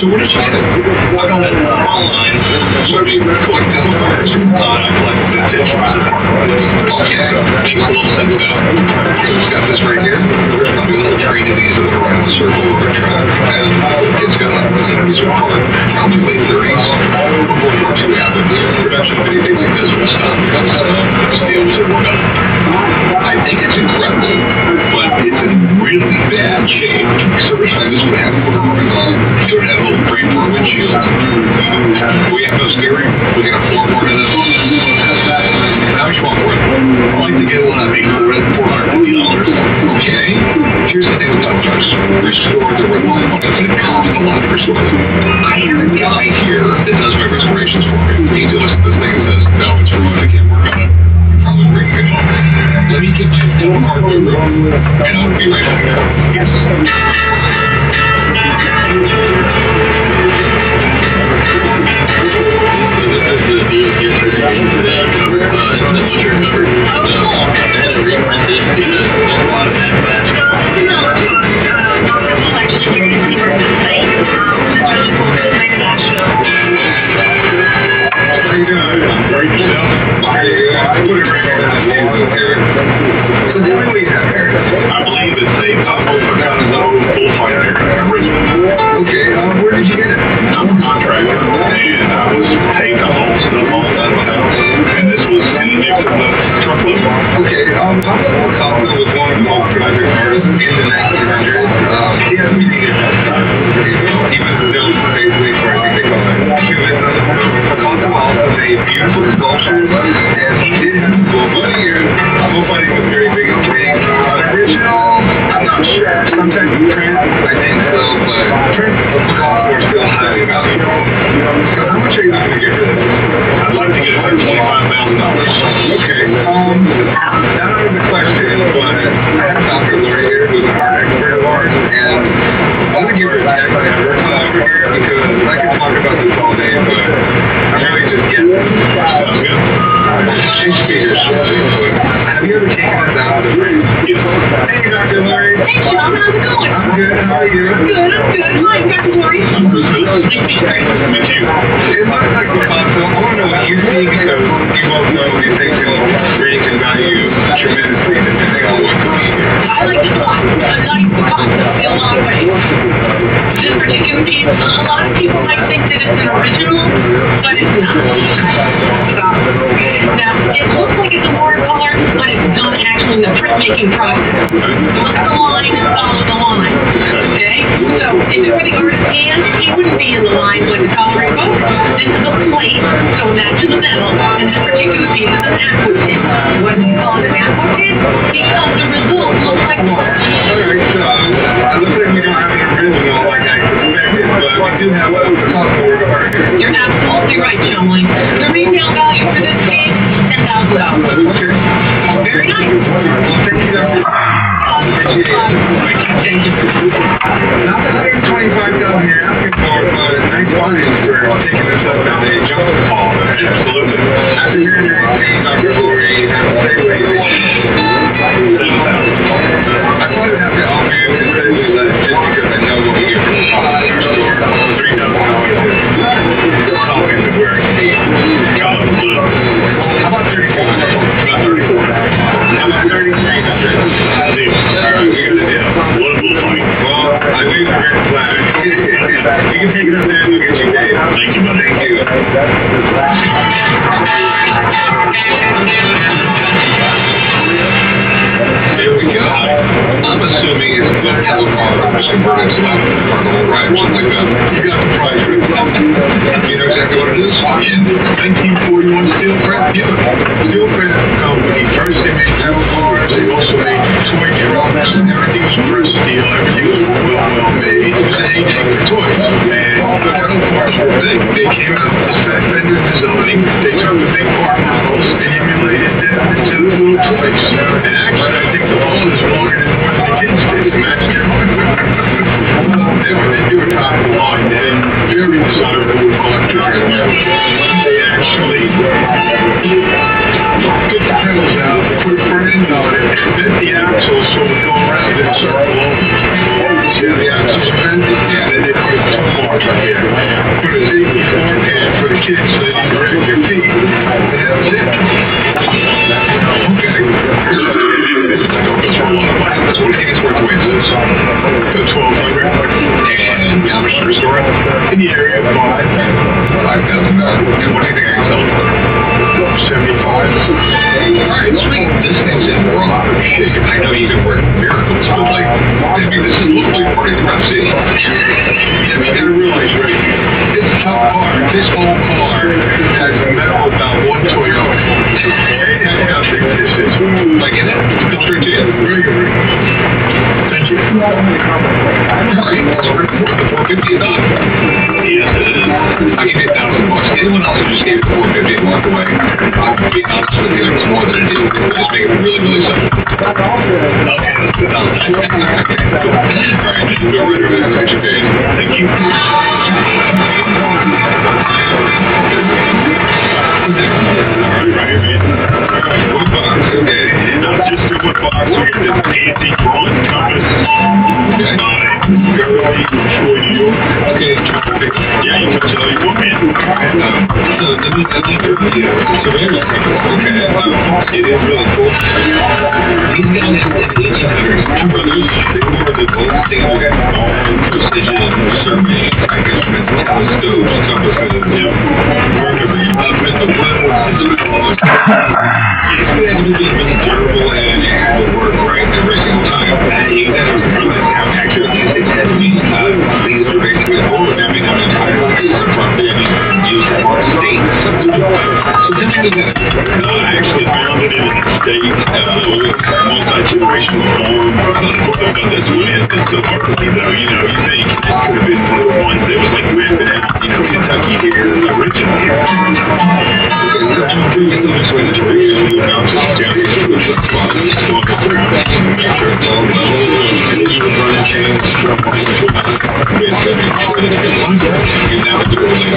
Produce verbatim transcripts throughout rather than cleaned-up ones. So we're just trying to work on it online, so we were like, that's a product, like, that's it, okay, she was a little set about, so it's got this right here, I'll do a little trade of these with a round circle or a track, and it's got like those interviews with her, I'll do late thirties, before World War Two happens, production of anything like this would stop, comes out, steals it, we're done. I think it's incredible, but it's in really bad shape, so we're trying to have a little windshield. We have no steering. We got a floorboard in this. How much you want for it? I'd like to get one of these for four hundred fifty dollars. Okay. Here's the thing with dump trucks. Restore the red line on it. It costs a lot to restore it. I have a guy here that does my restorations for me. He looks at this thing and says, no, it's ruined. I can't work on it. You're probably bringing it home. Let me get you down our new room, and I'll be right back. Yes. Out, put a burden on to twelve hundred, and we switched to a store in the area by five thousand dollars. And what do you think I can sell it for? seventy-five. Alright, sweet. This thing's in rock shape. I know you can work miracles, but like, I mean, this is literally part of the rough city. I mean, I realize, right? This top car, this whole car, has metal about one Toyota. And how big this is. Like, in it. It's legit. Very good. Thank you. Alright, that's worth four fifty a month. Yes, it is. I gave it a thousand bucks. Anyone else who just gave it four fifty and walked away? I'll be honest with you, it's more than a deal. We're just making it really, really simple. Okay, that's good. Alright, just go right over there and catch your page. Thank you. Alright, right here, man. Alright, one box, okay. Not just a one box, we got this fancy drawn compass. Okay. Everything for you. Okay, yeah, you can tell you what, man. Um, so, this is the leader of the surveillance company. Okay, um, it is really cool. These guys in the eighteen hundreds, two brothers, they were the gold standard on precision survey instruments, telescopes, compasses, you know, wherever you love it, the world is a little bit durable and it will work right every single time. And you guys realize how accurate these things have been. Uh, these are basically all of them become entire pieces of property and used for our states. So then we got uh, actually founded in a state, uh, multi-generational form. What about this one is that so far, you know, you think it could have been one of the ones that was like rampant out, you know, Kentucky here originally. I'm doing the best way to do it. I'm about to down here to the spot, walk up around, make sure it's all the usual running chains from the and now we're doing it.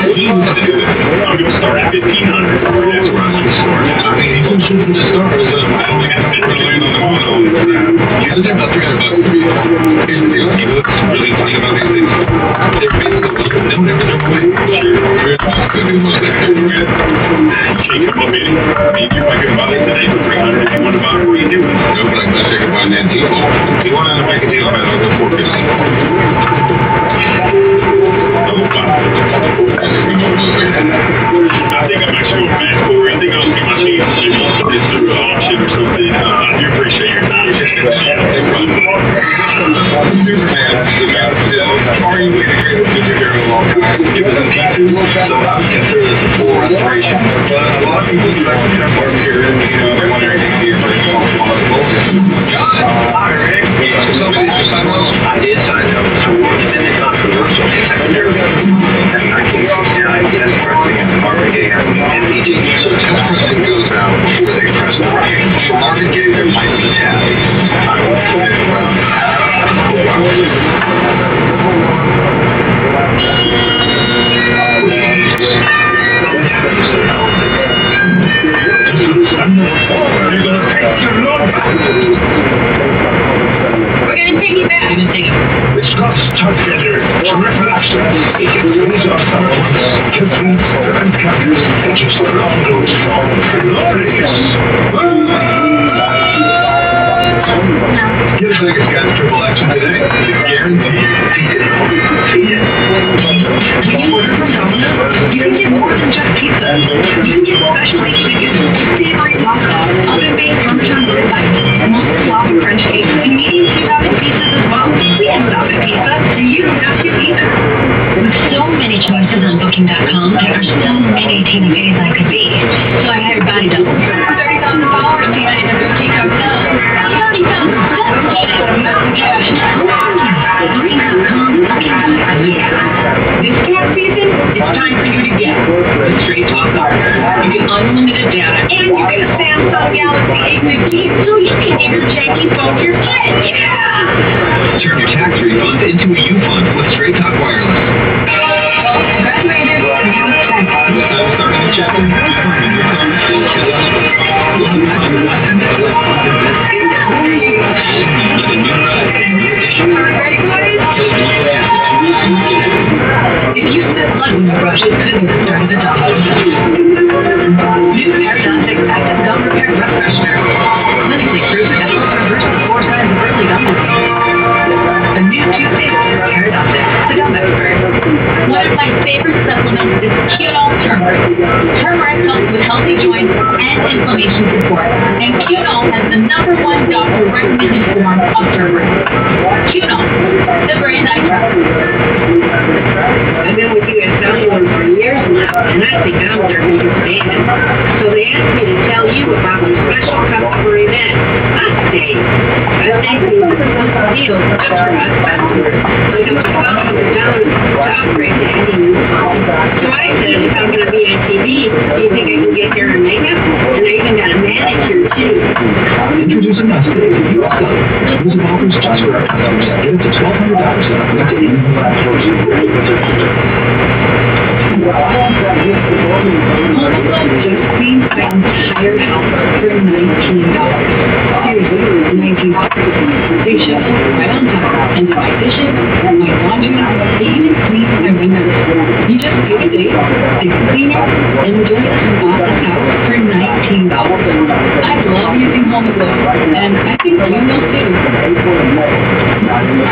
What do you need to do? I'm going to start at fifteen hundred dollars. That's where I'm going to start. I mean, the start was, um, I only got fifteen hundred dollars on the model. Usually they're about three hundred dollars. Here's the deal. You know what's really funny about these things? They're basically, they don't ever know what they're doing. Sure, we're going to shake up on me. Maybe if I can buy it today for three hundred dollars, if you want to buy it, what are you doing? No, but I can check up on that deal. If you want to make a deal about it, I'll go for it. I think I'm actually going back for it. I think I was going to see this through an auction or something. Uh, I do appreciate your time. I'm super mad about it. Are you going to be here a long time? It was a big deal. So I'm considered this a full restoration. But a lot of people do like to jump over here and, you know, they want everything to be as possible. God, somebody just signed up. I did sign up. I worked in the controversial. I've never I guess pressing in the market game and meeting. So test pressing goes out before they press the right. For market game, there might be tapping. I won't put it around. You're going to take your load. We're going to take you back. Scott's Tug Vendor, terrific accent, it can raise our thoughts, complete and captures and just love those from the glorious. Here's the next guy's triple action today. It's guaranteed. He did it. He did it. When you order from home, you can get more than just pizza. You can get specially chicken, savory knockoff, oven-based Parmesan bread bites, multi-loaf French cakes, and medium-sized oven pizzas as well. We have an oven pizza, and you don't have to either. With so many choices on Booking dot com, there are so many Tina Bays I could be. So I hired Body Double. thirty thousand followers to get into Boutique Hotel. This tax season, it's time for you to get the Straight Talk Wireless. You get unlimited data, and you get a Samsung Galaxy A fifteen, so you can give your janky phone to your kid. Yeah! Turn your tax refund into a U fund with Straight Talk Wireless. Graduated. Starting the chapter. If you spit blood in the brush, it could be the start of a dog. New Paradox Active Gum Repair Breath Freshener. Clinically proven to help reverse the four sides of insurance, and inflammation support, and Q N O L has the number one doctor recommended form of turmeric. Q N O L, the brand I trust. I've been with you at Cellular for years now, and I think I'm their biggest fan. So they asked me to tell you about a special customer event, us day. I think this is a special deal for us customers, like up to one thousand dollars to operate to any new phone. So I said, if I'm going to be on T V, do you think I can get there in makeup? And I even got a manicure, too. Introducing us today to U S Club. This offers just for our customers. Get up to twelve hundred dollars and up to eighty-five dollars in great